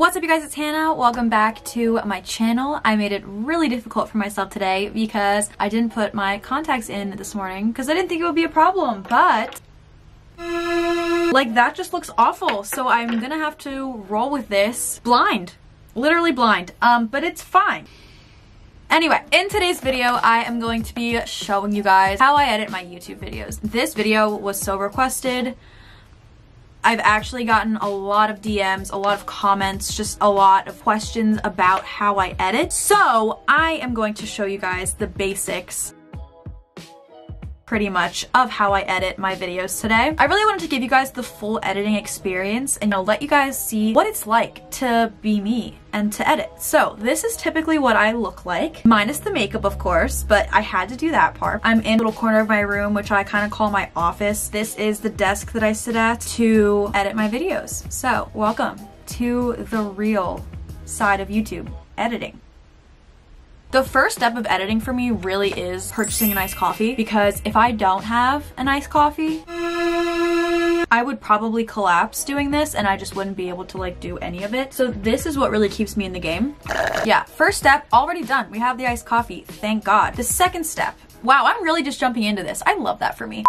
What's up, you guys? It's Hannah. Welcome back to my channel. I made it really difficult for myself today because I didn't put my contacts in this morning because I didn't think it would be a problem, but like that just looks awful. So I'm gonna have to roll with this blind, literally blind, but it's fine. Anyway, in today's video, I am going to be showing you guys how I edit my YouTube videos. This video was so requested. I've actually gotten a lot of DMs, a lot of comments, just a lot of questions about how I edit. So I am going to show you guys the basics pretty much of how I edit my videos today. I really wanted to give you guys the full editing experience and I'll let you guys see what it's like to be me and to edit. So this is typically what I look like, minus the makeup of course, but I had to do that part. I'm in a little corner of my room, which I kind of call my office. This is the desk that I sit at to edit my videos. So welcome to the real side of YouTube, editing. The first step of editing for me really is purchasing a nice coffee, because if I don't have a nice coffee, I would probably collapse doing this and I just wouldn't be able to like do any of it. So this is what really keeps me in the game. Yeah, first step, already done. We have the iced coffee, thank God. The second step, wow, I'm really just jumping into this. I love that for me.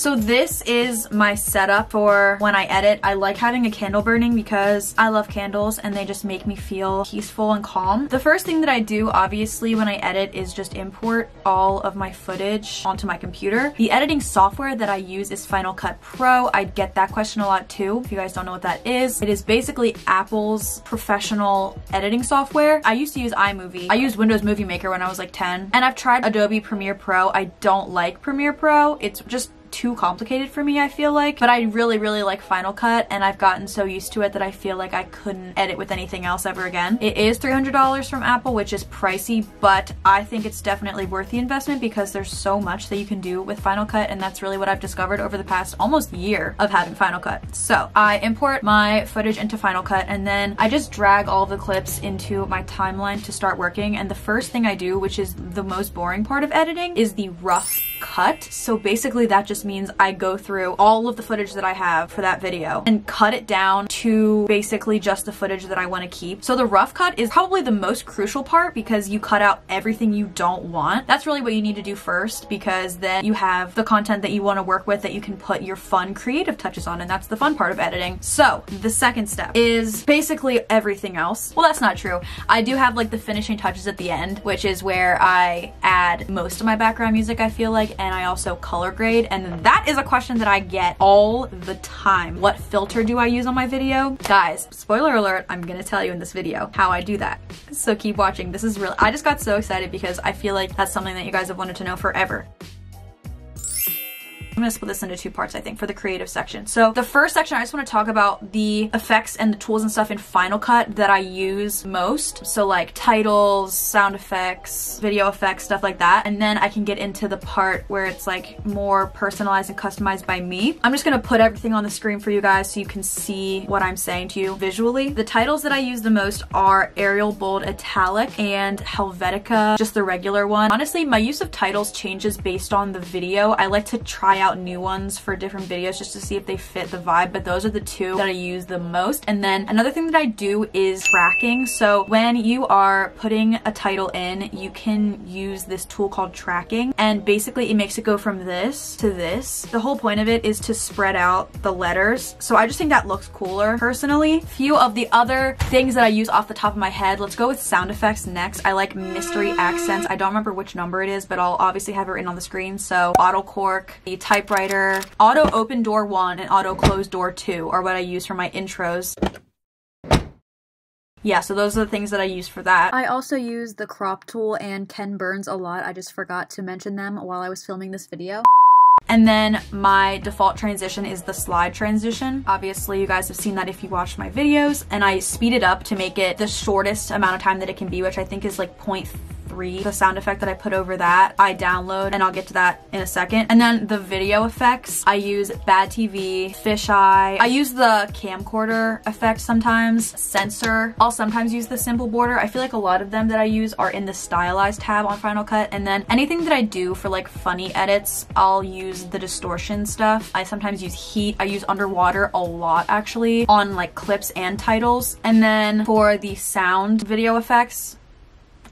So this is my setup for when I edit. I like having a candle burning because I love candles and they just make me feel peaceful and calm. The first thing that I do, obviously, when I edit is just import all of my footage onto my computer. The editing software that I use is Final Cut Pro. I get that question a lot too. If you guys don't know what that is, it is basically Apple's professional editing software. I used to use iMovie. I used Windows Movie Maker when I was like 10. And I've tried Adobe Premiere Pro. I don't like Premiere Pro. It's just too complicated for me, I feel like, but I really like Final Cut and I've gotten so used to it that I feel like I couldn't edit with anything else ever again. It is $300 from Apple, which is pricey, but I think it's definitely worth the investment because there's so much that you can do with Final Cut, and that's really what I've discovered over the past almost year of having Final Cut. So I import my footage into Final Cut and then I just drag all the clips into my timeline to start working, and the first thing I do, which is the most boring part of editing, is the rough cut. So basically that just means I go through all of the footage that I have for that video and cut it down to basically just the footage that I want to keep. So the rough cut is probably the most crucial part because you cut out everything you don't want. That's really what you need to do first, because then you have the content that you want to work with that you can put your fun creative touches on, and that's the fun part of editing. So the second step is basically everything else. Well, that's not true. I do have like the finishing touches at the end, which is where I add most of my background music, I feel like, and I also color grade. And that is a question that I get all the time. What filter do I use on my video? Guys, spoiler alert, I'm gonna tell you in this video how I do that. So keep watching. This is really, I just got so excited because I feel like that's something that you guys have wanted to know forever. I'm gonna split this into two parts, I think, for the creative section. So the first section, I just want to talk about the effects and the tools and stuff in Final Cut that I use most. So like titles, sound effects, video effects, stuff like that. And then I can get into the part where it's like more personalized and customized by me. I'm just gonna put everything on the screen for you guys so you can see what I'm saying to you visually. The titles that I use the most are Arial, bold, italic, and Helvetica, just the regular one. Honestly, my use of titles changes based on the video. I like to try out new ones for different videos just to see if they fit the vibe, but those are the two that I use the most. And then another thing that I do is tracking. So when you are putting a title in, you can use this tool called tracking, and basically it makes it go from this to this. The whole point of it is to spread out the letters, so I just think that looks cooler personally. Few of the other things that I use off the top of my head. Let's go with sound effects next. I like mystery accents. I don't remember which number it is, but I'll obviously have it written on the screen. So bottle cork, the typewriter, auto open door 1 and auto close door 2 are what I use for my intros. Yeah, so those are the things that I use for that. I also use the crop tool and Ken Burns a lot. I just forgot to mention them while I was filming this video. And then my default transition is the slide transition. Obviously, you guys have seen that if you watch my videos, and I speed it up to make it the shortest amount of time that it can be, which I think is like 0.3 3. The sound effect that I put over that, I download, and I'll get to that in a second. And then the video effects, I use Bad TV, Fisheye. I use the camcorder effect sometimes, Sensor. I'll sometimes use the simple border. I feel like a lot of them that I use are in the stylized tab on Final Cut. And then anything that I do for like funny edits, I'll use the distortion stuff. I sometimes use heat. I use underwater a lot actually on like clips and titles. And then for the sound video effects,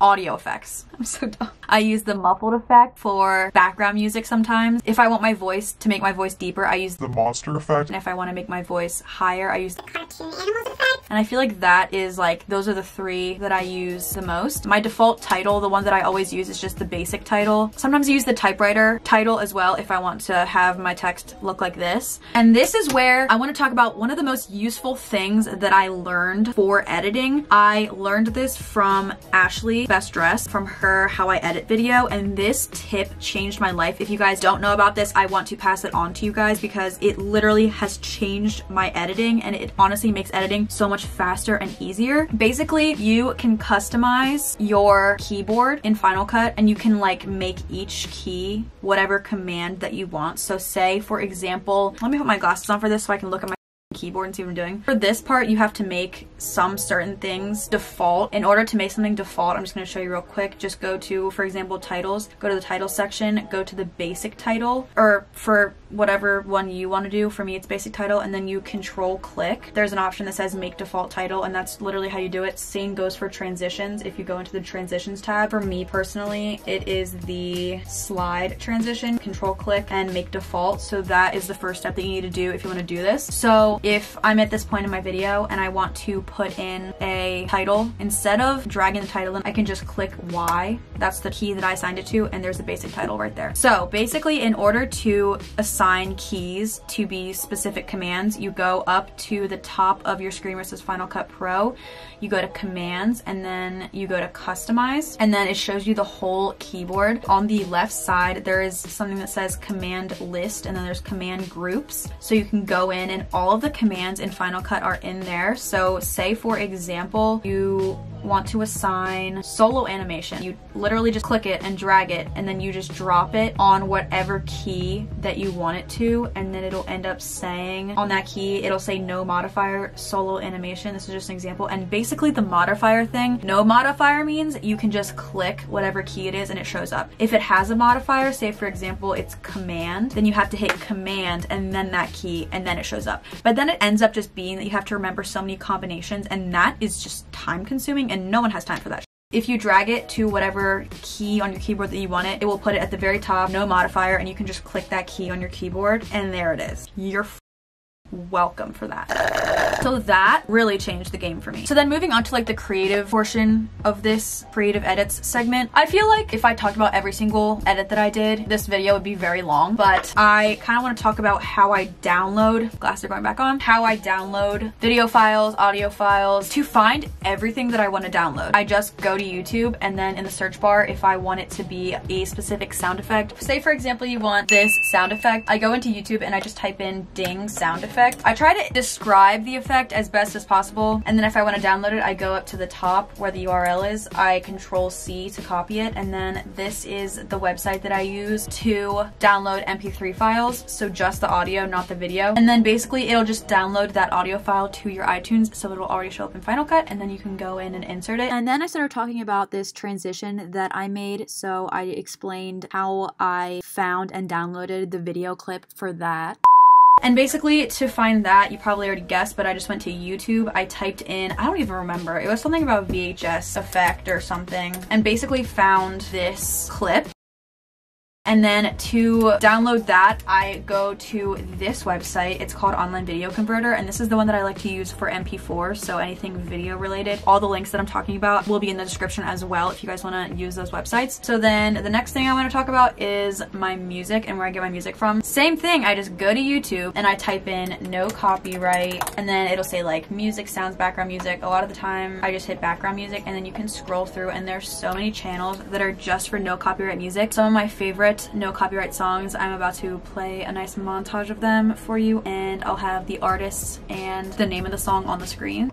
audio effects. I'm so dumb. I use the muffled effect for background music sometimes. If I want my voice to make my voice deeper, I use the monster effect. And if I want to make my voice higher, I use the cartoon animals effect. And I feel like that is like, those are the 3 that I use the most. My default title, the one that I always use, is just the basic title. Sometimes I use the typewriter title as well if I want to have my text look like this. And this is where I want to talk about one of the most useful things that I learned for editing. I learned this from Ashley Best Dress, from her How I Edit video, and this tip changed my life. If you guys don't know about this, I want to pass it on to you guys because it literally has changed my editing, and it honestly makes editing so much faster and easier. Basically, you can customize your keyboard in Final Cut, and you can like make each key whatever command that you want. So say, for example, let me put my glasses on for this so I can look at my keyboard and see what I'm doing. For this part, you have to make some certain things default. In order to make something default, I'm just going to show you real quick. Just go to, for example, titles, go to the title section, go to the basic title, or for whatever one you want to do. For me, it's basic title, and then you control click. There's an option that says make default title, and that's literally how you do it. Same goes for transitions. If you go into the transitions tab, for me personally, it is the slide transition, control click, and make default. So that is the first step that you need to do if you want to do this. So if I'm at this point in my video and I want to put in a title, instead of dragging the title in, I can just click Y. That's the key that I assigned it to, and there's the basic title right there. So basically, in order to assign keys to be specific commands, you go up to the top of your screen where it says Final Cut Pro, you go to commands, and then you go to customize, and then it shows you the whole keyboard. On the left side, there is something that says command list, and then there's command groups. So you can go in, and all of the commands in Final Cut are in there. So say, for example, you want to assign solo animation. You literally just click it and drag it, and then you just drop it on whatever key that you want it to, and then it'll end up saying on that key, it'll say no modifier solo animation. This is just an example. And basically the modifier thing, no modifier means you can just click whatever key it is and it shows up. If it has a modifier, say for example it's command, then you have to hit command and then that key, and then it shows up. But then it ends up just being that you have to remember so many combinations, and that is just time consuming, and no one has time for that. If you drag it to whatever key on your keyboard that you want it, it will put it at the very top, no modifier, and you can just click that key on your keyboard, and there it is. You're welcome for that. So that really changed the game for me. So then moving on to like the creative portion of this creative edits segment, I feel like if I talked about every single edit that I did, this video would be very long, but I kind of want to talk about how I download, glasses are going back on, how I download video files, audio files, to find everything that I want to download. I just go to YouTube, and then in the search bar, if I want it to be a specific sound effect, say for example you want this sound effect, I go into YouTube and I just type in ding sound effect. I try to describe the effect as best as possible, and then if I want to download it, I go up to the top where the URL is, I control C to copy it, and then this is the website that I use to download MP3 files, so just the audio, not the video. And then basically it'll just download that audio file to your iTunes, so it'll already show up in Final Cut, and then you can go in and insert it. And then I started talking about this transition that I made, so I explained how I found and downloaded the video clip for that. And basically to find that, you probably already guessed, but I just went to YouTube, I typed in, I don't even remember, it was something about VHS effect or something, and basically found this clip. And then to download that, I go to this website. It's called Online Video Converter, and this is the one that I like to use for MP4, so anything video related. All the links that I'm talking about will be in the description as well if you guys want to use those websites. So then the next thing I want to talk about is my music and where I get my music from. Same thing, I just go to YouTube and I type in no copyright, and then it'll say like music sounds, background music. A lot of the time I just hit background music, and then you can scroll through, and there's so many channels that are just for no copyright music. Some of my favorite no copyright songs, I'm about to play a nice montage of them for you, and I'll have the artists and the name of the song on the screen.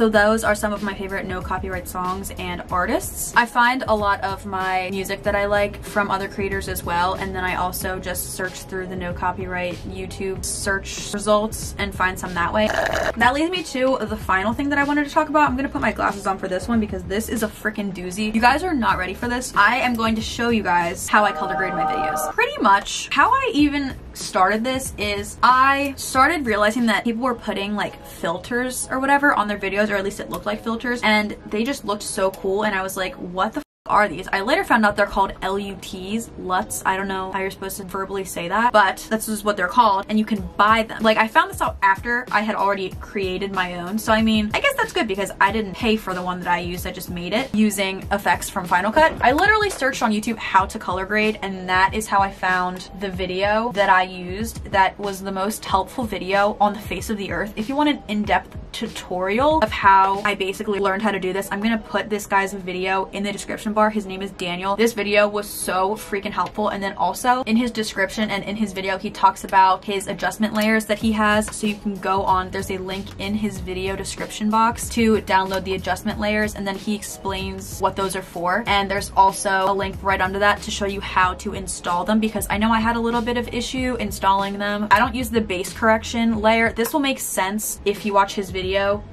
So those are some of my favorite no copyright songs and artists. I find a lot of my music that I like from other creators as well, and then I also just search through the no copyright YouTube search results and find some that way. That leads me to the final thing that I wanted to talk about. I'm gonna put my glasses on for this one because this is a freaking doozy. You guys are not ready for this. I am going to show you guys how I color grade my videos. Pretty much how I even started this is I started realizing that people were putting like filters or whatever on their videos, or at least it looked like filters, and they just looked so cool, and I was like, what the f are these? I later found out they're called LUTs, LUTs. I don't know how you're supposed to verbally say that, but this is what they're called, and you can buy them. Like, I found this out after I had already created my own, so I mean, I guess that's good because I didn't pay for the one that I used. I just made it using effects from Final Cut. I literally searched on YouTube how to color grade, and that is how I found the video that I used that was the most helpful video on the face of the earth. If you want an in-depth tutorial of how I basically learned how to do this, I'm gonna put this guy's video in the description bar. His name is Daniel. This video was so freaking helpful, and then also in his description and in his video he talks about his adjustment layers that he has, so you can go on, there's a link in his video description box to download the adjustment layers, and then he explains what those are for, and there's also a link right under that to show you how to install them, because I know I had a little bit of issue installing them. I don't use the base correction layer. This will make sense if you watch his video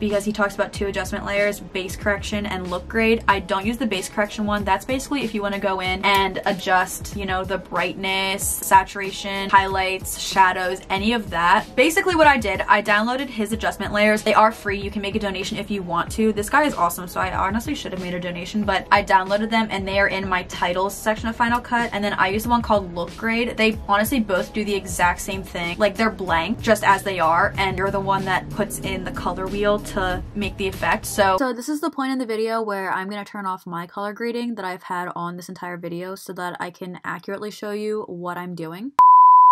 because he talks about two adjustment layers, base correction and look grade. I don't use the base correction one. That's basically if you want to go in and adjust, you know, the brightness, saturation, highlights, shadows, any of that. Basically what I did, I downloaded his adjustment layers. They are free. You can make a donation if you want to. This guy is awesome, so I honestly should have made a donation, but I downloaded them and they are in my titles section of Final Cut, and then I use the one called look grade. They honestly both do the exact same thing. Like, they're blank just as they are, and you're the one that puts in the color wheel to make the effect. So this is the point in the video where I'm gonna turn off my color grading that I've had on this entire video so that I can accurately show you what I'm doing.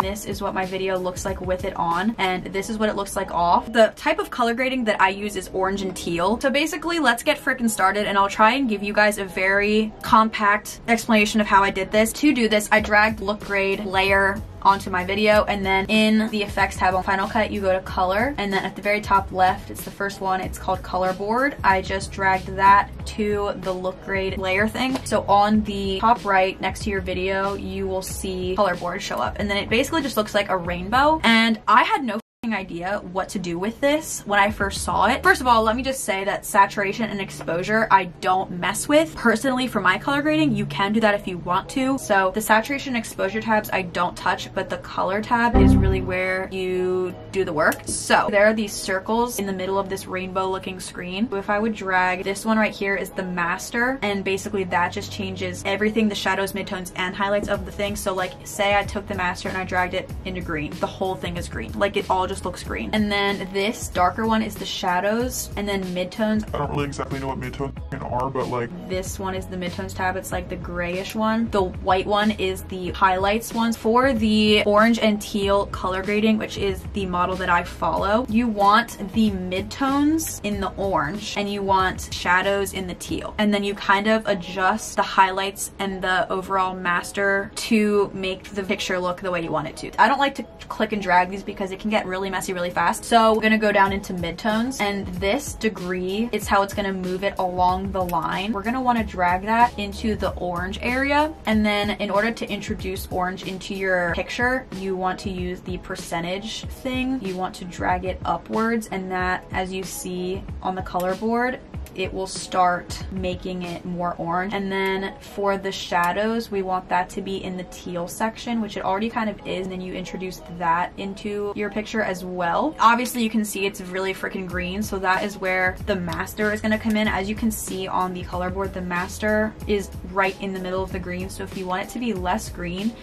This is what my video looks like with it on, and this is what it looks like off. The type of color grading that I use is orange and teal. So basically, let's get freaking started, and I'll try and give you guys a very compact explanation of how I did this. To do this, I dragged look grade layer onto my video, and then in the effects tab on Final Cut you go to color, and then at the very top left, it's the first one, it's called color board. I just dragged that to the look grade layer thing, so on the top right next to your video you will see color board show up, and then it basically just looks like a rainbow, and I had no idea what to do with this when I first saw it. First of all, let me just say that saturation and exposure I don't mess with. Personally, for my color grading, you can do that if you want to. So the saturation and exposure tabs I don't touch, but the color tab is really where you do the work. So there are these circles in the middle of this rainbow looking screen. If I would drag this one right here is the master, and basically that just changes everything, the shadows, midtones, and highlights of the thing. So like, say I took the master and I dragged it into green, the whole thing is green. Like, it all just looks green. And then this darker one is the shadows, and then midtones. I don't really exactly know what midtones are, but like, this one is the midtones tab. It's like the grayish one. The white one is the highlights ones. For the orange and teal color grading, which is the model that I follow, you want the midtones in the orange and you want shadows in the teal. And then you kind of adjust the highlights and the overall master to make the picture look the way you want it to. I don't like to click and drag these because it can get really messy really fast. So we're gonna go down into midtones, and this degree is how it's gonna move it along the line. We're gonna wanna drag that into the orange area, and then in order to introduce orange into your picture, you want to use the percentage thing. You want to drag it upwards, and that, as you see on the color board, it will start making it more orange. And then for the shadows, we want that to be in the teal section, which it already kind of is, and then you introduce that into your picture as well. Obviously you can see it's really freaking green, so that is where the master is gonna come in. As you can see on the color board, the master is right in the middle of the green, so if you want it to be less green,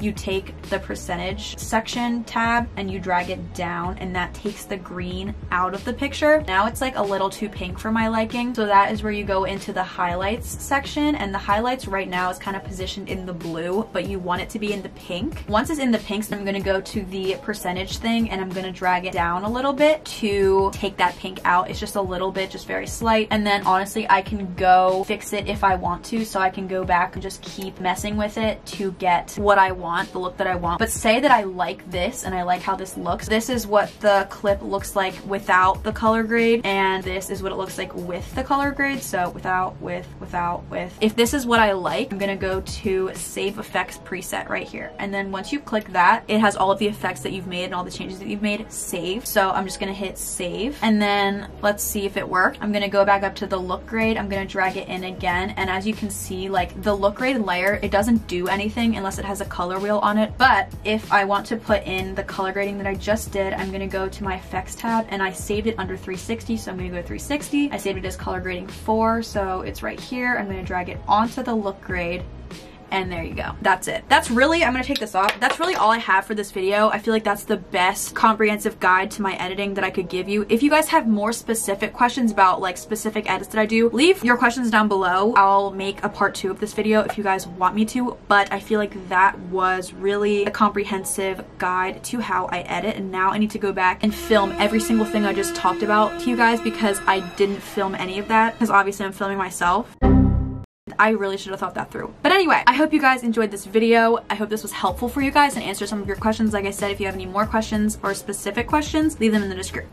you take the percentage section tab and you drag it down, and that takes the green out of the picture. Now it's like a little too pink for my liking, so that is where you go into the highlights section, and the highlights right now is kind of positioned in the blue, but you want it to be in the pink. Once it's in the pinks, so I'm gonna go to the percentage thing and I'm gonna drag it down a little bit to take that pink out. It's just a little bit, just very slight, and then honestly I can go fix it if I want to, so I can go back and just keep messing with it to get what I want want, the look that I want. But say that I like this and I like how this looks. This is what the clip looks like without the color grade, and this is what it looks like with the color grade. So without, with, without, with. If this is what I like, I'm gonna go to Save Effects Preset right here. And then once you click that, it has all of the effects that you've made and all the changes that you've made saved. So I'm just gonna hit save, and then let's see if it worked. I'm gonna go back up to the look grade. I'm gonna drag it in again, and as you can see, like the look grade layer, it doesn't do anything unless it has a color wheel on it. But if I want to put in the color grading that I just did, I'm gonna go to my effects tab, and I saved it under 360, so I'm gonna go to 360. I saved it as color grading 4, so it's right here. I'm gonna drag it onto the look grade. And there you go. That's it. That's really, I'm gonna take this off. That's really all I have for this video. I feel like that's the best comprehensive guide to my editing that I could give you. If you guys have more specific questions about like specific edits that I do, leave your questions down below. I'll make a part 2 of this video if you guys want me to, but I feel like that was really a comprehensive guide to how I edit. And now I need to go back and film every single thing I just talked about to you guys, because I didn't film any of that, because obviously I'm filming myself. I really should have thought that through. But anyway, I hope you guys enjoyed this video. I hope this was helpful for you guys and answered some of your questions. Like I said, if you have any more questions or specific questions, leave them in the description.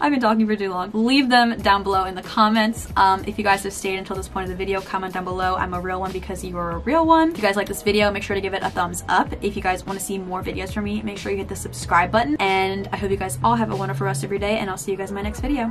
I've been talking for too long. Leave them down below in the comments. If you guys have stayed until this point of the video, comment down below, I'm a real one because you are a real one. If you guys like this video, make sure to give it a thumbs up. If you guys want to see more videos from me, make sure you hit the subscribe button. And I hope you guys all have a wonderful rest of your day, and I'll see you guys in my next video.